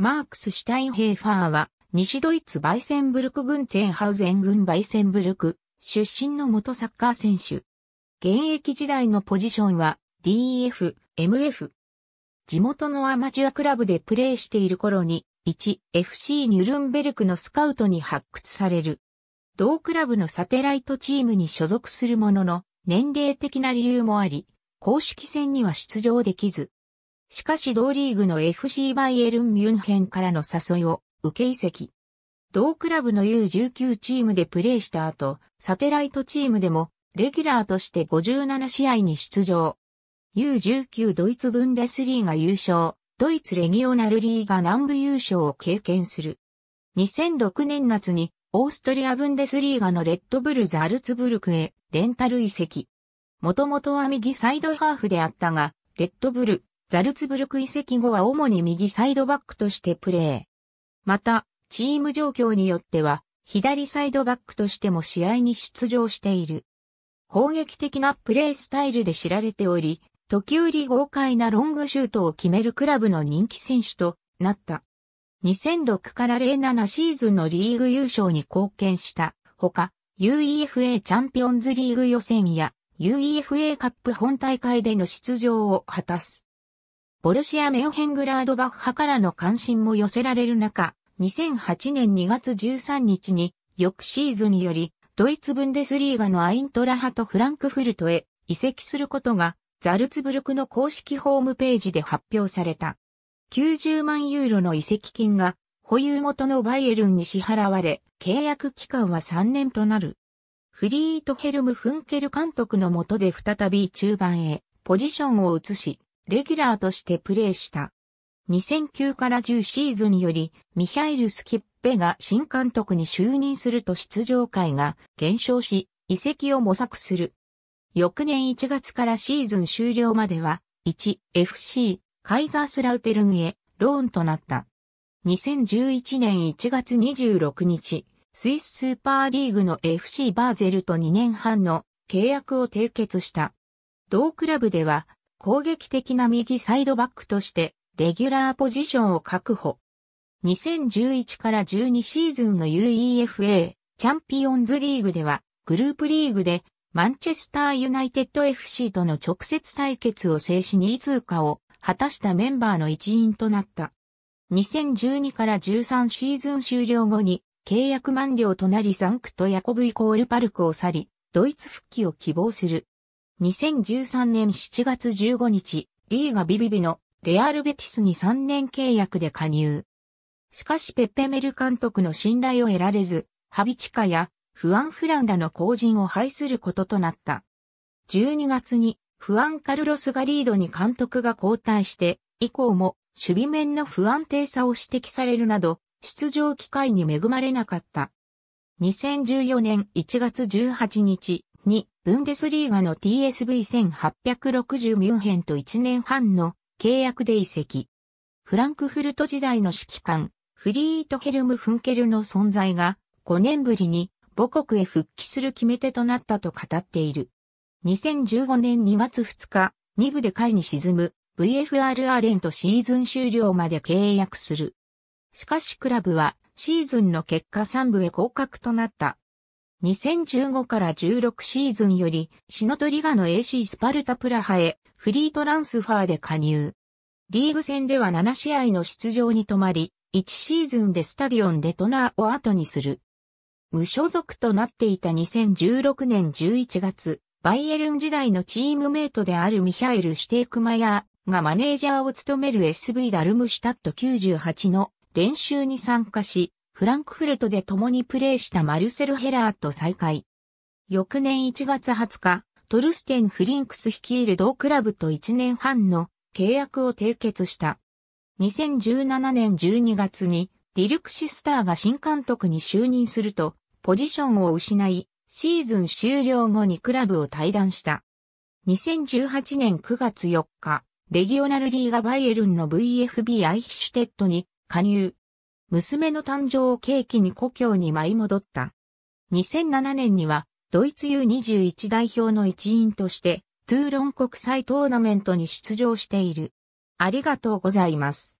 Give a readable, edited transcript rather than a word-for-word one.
マークス・シュタインヘーファーは、西ドイツバイセンブルク郡ツェンハウゼン郡バイセンブルク出身の元サッカー選手。現役時代のポジションは DF、MF。地元のアマチュアクラブでプレーしている頃に、1FC ニュルンベルクのスカウトに発掘される。同クラブのサテライトチームに所属するものの、年齢的な理由もあり、公式戦には出場できず。しかし同リーグの FC バイエルン・ミュンヘンからの誘いを受け移籍。同クラブの U19 チームでプレーした後、サテライトチームでもレギュラーとして57試合に出場。U19 ドイツブンデスリーガ優勝、ドイツレギオナルリーガ南部優勝を経験する。2006年夏にオーストリアブンデスリーガのレッドブルザルツブルクへレンタル移籍。もともとは右サイドハーフであったが、レッドブルザルツブルク移籍後は主に右サイドバックとしてプレー。また、チーム状況によっては、左サイドバックとしても試合に出場している。攻撃的なプレースタイルで知られており、時折豪快なロングシュートを決めるクラブの人気選手となった。2006から07シーズンのリーグ優勝に貢献したほか、UEFA チャンピオンズリーグ予選や UEFA カップ本大会での出場を果たす。ボルシア・メンヘングラードバッハからの関心も寄せられる中、2008年2月13日に、翌シーズンより、ドイツブンデスリーガのアイントラハトフランクフルトへ移籍することが、ザルツブルクの公式ホームページで発表された。90万ユーロの移籍金が、保有元のバイエルンに支払われ、契約期間は3年となる。フリート・ヘルム・フンケル監督の下で再び中盤へ、ポジションを移し、レギュラーとしてプレーした。2009から10シーズンよりミヒャエル・スキッペが新監督に就任すると出場回が減少し、移籍を模索する。翌年1月からシーズン終了までは 1FC カイザースラウテルンへローンとなった。2011年1月26日、スイススーパーリーグの FC バーゼルと2年半の契約を締結した。同クラブでは、攻撃的な右サイドバックとして、レギュラーポジションを確保。2011から12シーズンの UEFA チャンピオンズリーグでは、グループリーグで、マンチェスターユナイテッド FC との直接対決を制し2位通過を果たしたメンバーの一員となった。2012から13シーズン終了後に、契約満了となりサンクトヤコブ=パルクを去り、ドイツ復帰を希望する。2013年7月15日、リーガビビビのレアルベティスに3年契約で加入。しかしペッペ・メル監督の信頼を得られず、ハビチカやフアン・フランらの後陣を排することとなった。12月にフアン・カルロス・ガリードに監督が交代して、以降も守備面の不安定さを指摘されるなど、出場機会に恵まれなかった。2014年1月18日、ブンデスリーガの TSV1860 ミュンヘンと1年半の契約で移籍。フランクフルト時代の指揮官、フリート・ヘルム・フンケルの存在が5年ぶりに母国へ復帰する決め手となったと語っている。2015年2月2日、2部で下位に沈む VfR アーレントシーズン終了まで契約する。しかしクラブはシーズンの結果3部へ降格となった。2015から16シーズンより、シノトリガの AC スパルタプラハへ、フリートランスファーで加入。リーグ戦では7試合の出場に止まり、1シーズンでスタディオン・レトナーを後にする。無所属となっていた2016年11月、バイエルン時代のチームメイトであるミヒャエル・シュテークマヤーがマネージャーを務める SV ダルムシュタット98の練習に参加し、フランクフルトで共にプレーしたマルセル・ヘラーと再会。翌年1月20日、トルステン・フリンクス率いる同クラブと1年半の契約を締結した。2017年12月にディルク・シュスターが新監督に就任すると、ポジションを失い、シーズン終了後にクラブを退団した。2018年9月4日、レギオナルリーガバイエルンの VfB アイヒシュテッドに加入。娘の誕生を契機に故郷に舞い戻った。2007年には、ドイツ U21 代表の一員として、トゥーロン国際トーナメントに出場している。ありがとうございます。